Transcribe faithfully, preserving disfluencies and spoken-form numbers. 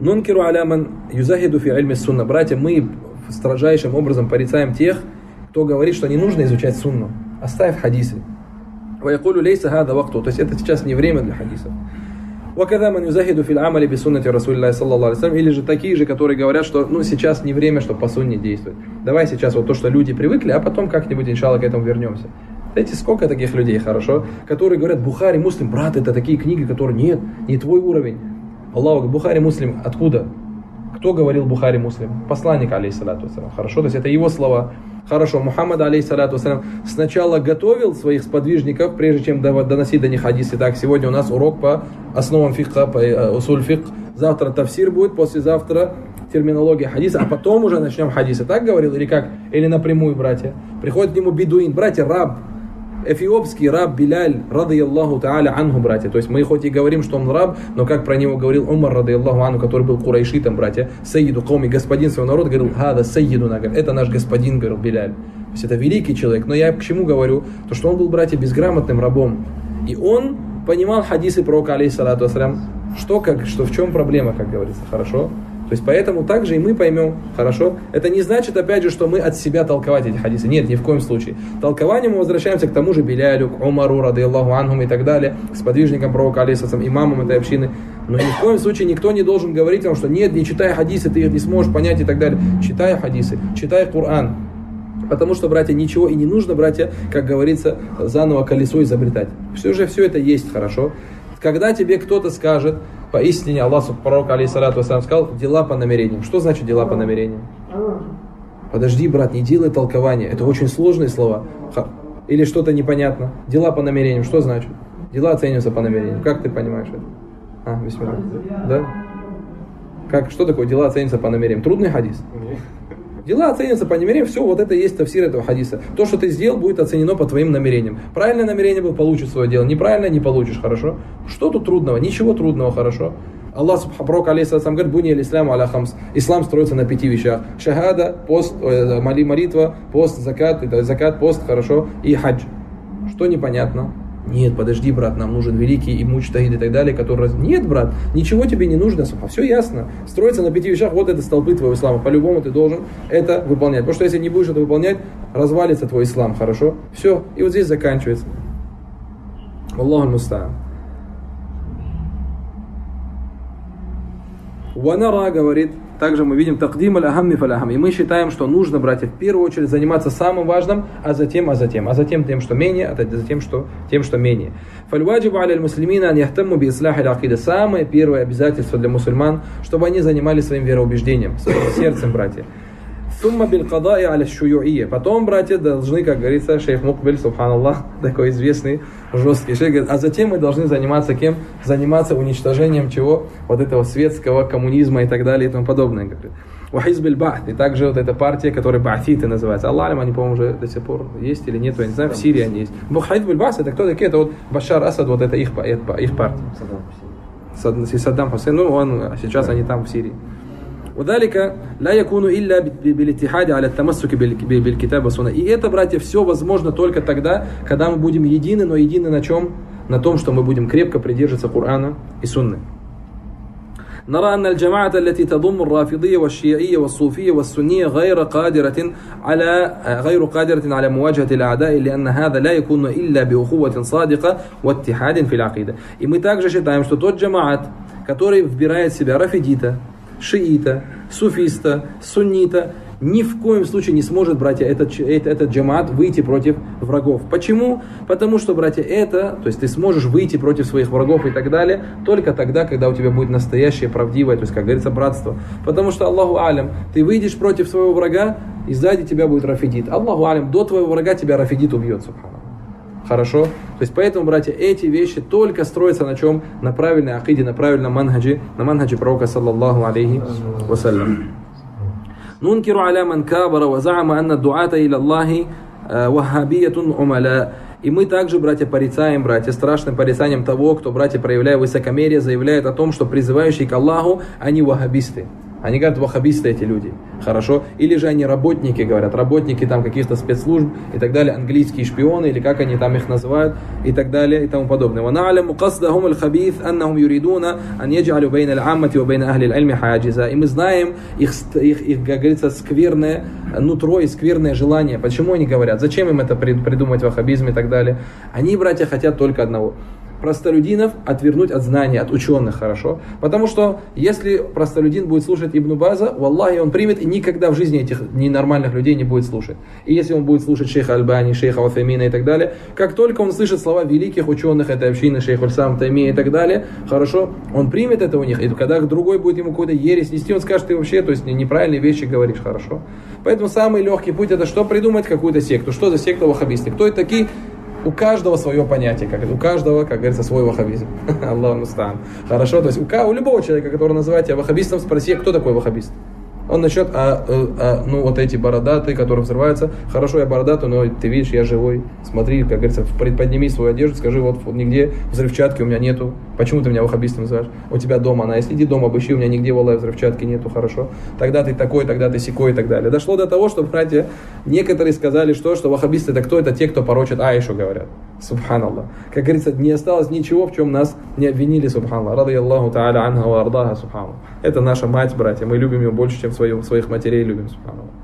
Нункиру аляман юзахиду фи альми сунна. Братья, мы строжайшим образом порицаем тех, кто говорит, что не нужно изучать сунну. Оставь хадисы. Ваякулю лейса хада вакту. То есть это сейчас не время для хадисов. Вакадаман юзахиду фи аль-амали би суннати Расулиллахи саллаллаху алейхи ва саллям. Или же такие же, которые говорят, что ну сейчас не время, чтобы по сунне действовать. Давай сейчас вот то, что люди привыкли, а потом как-нибудь, иншалла, к этому вернемся. Знаете, сколько таких людей, хорошо, которые говорят, Бухари, Муслим, брат, это такие книги, которые нет, не твой уровень. Аллаху, Бухари, Муслим, откуда? Кто говорил Бухари, Муслим? Посланник, алейхиссалату вассалям, хорошо, то есть это его слова. Хорошо, Мухаммад, алейхиссалату вассалям, сначала готовил своих сподвижников, прежде чем доносить до них хадис. Итак, сегодня у нас урок по основам фикха, по усуль фикх, завтра тафсир будет, послезавтра терминология хадиса, а потом уже начнем хадисы. Так говорил или как? Или напрямую, братья? Приходит к нему бедуин, братья, раб. Эфиопский раб Билял, радыяллаху та'аля анху, братья. То есть мы хоть и говорим, что он раб, но как про него говорил Умар, радыяллаху анху, который был курайшитом, братья, сайиду коми, господин своего народа, говорил, хада сайиду, это наш господин, говорил Билял. То есть это великий человек. Но я к чему говорю? То, что он был, братья, безграмотным рабом. И он понимал хадисы пророка, алейхиссалату вассалям, что как, что в чем проблема, как говорится, хорошо? То есть поэтому также и мы поймем, хорошо? Это не значит, опять же, что мы от себя толковать эти хадисы. Нет, ни в коем случае. Толкованием мы возвращаемся к тому же Билялю, к Умару, радыяллаху анхум и так далее, к сподвижникам пророка, алейсасам, имамам этой общины. Но ни в коем случае никто не должен говорить вам, что нет, не читай хадисы, ты их не сможешь понять и так далее. Читай хадисы, читай Коран. Потому что, братья, ничего и не нужно, братья, как говорится, заново колесо изобретать. Все же все это есть, хорошо? Когда тебе кто-то скажет, поистине Аллах, пророк, алейхиссалату вассалям, сказал, дела по намерениям. Что значит дела по намерениям? Подожди, брат, не делай толкования. Это очень сложные слова. Или что-то непонятно. Дела по намерениям, что значит? Дела оцениваются по намерениям. Как ты понимаешь это? А, бисмилла. Да? Как, что такое дела оцениваются по намерениям? Трудный хадис. Дела оценятся по намерениям, все, вот это и есть тафсир этого хадиса. То, что ты сделал, будет оценено по твоим намерениям. Правильное намерение было, получишь свое дело. Неправильно, не получишь, хорошо? Что тут трудного? Ничего трудного, хорошо? Аллах, пророк, алейхиссалям, говорит, буни аль-исламу аля хамс. Ислам строится на пяти вещах. Шахада, пост, э, молитва, пост, закат, э, закат, пост, хорошо, и хадж. Что непонятно? Нет, подожди, брат, нам нужен великий и мучтахид и так далее, который... Нет, брат, ничего тебе не нужно, все ясно. Строится на пяти вещах, вот это столпы твоего ислама. По-любому ты должен это выполнять. Потому что если не будешь это выполнять, развалится твой ислам, хорошо? Все, и вот здесь заканчивается. Аллаху мустаан. Ванара говорит, также мы видим, такдим аль-ахамми фаль-ахамми. И мы считаем, что нужно, братья, в первую очередь заниматься самым важным, а затем, а затем, а затем тем, что менее, а затем что, тем, что менее. Фаль-ваджибу аль-муслимина ан яхтамму би ислахи аль-акида. Самое первое обязательство для мусульман, чтобы они занимались своим вероубеждением, своим сердцем, братья. Сумма биль-кадаи аля-шуюи. Потом, братья, должны, как говорится, шейх Мукбиль, субханаллах, такой известный, жесткий шейх, говорит, а затем мы должны заниматься кем? Заниматься уничтожением чего? Вот этого светского коммунизма и так далее и тому подобное, говорит. И также вот эта партия, которая баатиты называется. Аллах, они, по-моему, уже до сих пор есть или нет, я не знаю, в Сирии они есть. Бухари, это кто такие? Это вот Башар Асад, вот это их, их партия. Саддам Хусейн. Ну, он, сейчас они там в Сирии. وذلك لا يكون إلا بالاتحاد على التمسك بالكتاب والسنة. И это, братья, все возможно только тогда, когда мы будем едины, но едины на чем? На том, что мы будем крепко придерживаться Корана и Сунны. نرى أن الجماعة التي تضم الرافضية والشيعية والصوفية والسنية غير قادرة على غير قادرة على مواجهة الأعداء لأن هذا لا يكون إلا بأخوة صادقة واتحاد في العقيدة. И мы также считаем, что тот джамаат, который вбирает в себя рафидита, шиита, суфиста, суннита, ни в коем случае не сможет, братья, этот, этот джамаат выйти против врагов. Почему? Потому что, братья, это, то есть ты сможешь выйти против своих врагов и так далее, только тогда, когда у тебя будет настоящее, правдивое, то есть, как говорится, братство. Потому что, Аллаху алям, ты выйдешь против своего врага, и сзади тебя будет рафидит. Аллаху алям, до твоего врага тебя рафидит убьет, субханаллах. Хорошо? То есть поэтому, братья, эти вещи только строятся на чем? На правильной акиде, на правильном манхаджи, на манхаджи пророка, саллаллаху алейхи вассалям. Нункиру аля ман кабара ва заама анна дуата иля Аллахи вахабиятун умаля. И мы также, братья, порицаем, братья, страшным порицанием того, кто, братья, проявляя высокомерие, заявляет о том, что призывающие к Аллаху, они вахабисты. Они говорят, ваххабисты эти люди. Хорошо. Или же они работники, говорят, работники там каких-то спецслужб и так далее, английские шпионы, или как они там их называют, и так далее, и тому подобное. И мы знаем их, их, их, как говорится, скверное нутро и скверное желание. Почему они говорят? Зачем им это придумать, ваххабизм и так далее? Они, братья, хотят только одного. Простолюдинов отвернуть от знаний, от ученых, хорошо? Потому что если простолюдин будет слушать Ибн База, валлахи, он примет и никогда в жизни этих ненормальных людей не будет слушать. И если он будет слушать шейха Альбани, шейха Вафимина и так далее, как только он слышит слова великих ученых этой общины, шейха Альсам Таймия и так далее, хорошо, он примет это у них. И когда другой будет ему какой-то ересь нести, он скажет, ты вообще, то есть неправильные вещи говоришь, хорошо? Поэтому самый легкий путь это что? Придумать какую-то секту. Что за секта ваххабисты? Кто это такие? У каждого свое понятие, как, у каждого, как говорится, свой ваххабизм. Аллаху мустаан. Хорошо, то есть у, у любого человека, которого называете ваххабистом, спроси, кто такой ваххабист. Он насчет, а, а, ну вот эти бородатые, которые взрываются. Хорошо, я бородатый, но ты видишь, я живой. Смотри, как говорится, подними свою одежду, скажи, вот, вот нигде взрывчатки у меня нету. Почему ты меня ваххабистом называешь? У тебя дома она, если иди дома обыщи, у меня нигде валай взрывчатки нету, хорошо. Тогда ты такой, тогда ты сякой и так далее. Дошло до того, что, братья, некоторые сказали, что, что ваххабисты это кто? Это те, кто порочат Аишу, говорят. Субханаллах. Как говорится, не осталось ничего, в чем нас не обвинили, субханаллах. Ради Аллаху та'аля анха ва ардаха, субханаллах. Это наша мать, братья, мы любим ее больше, чем своих матерей любим, субханаллах.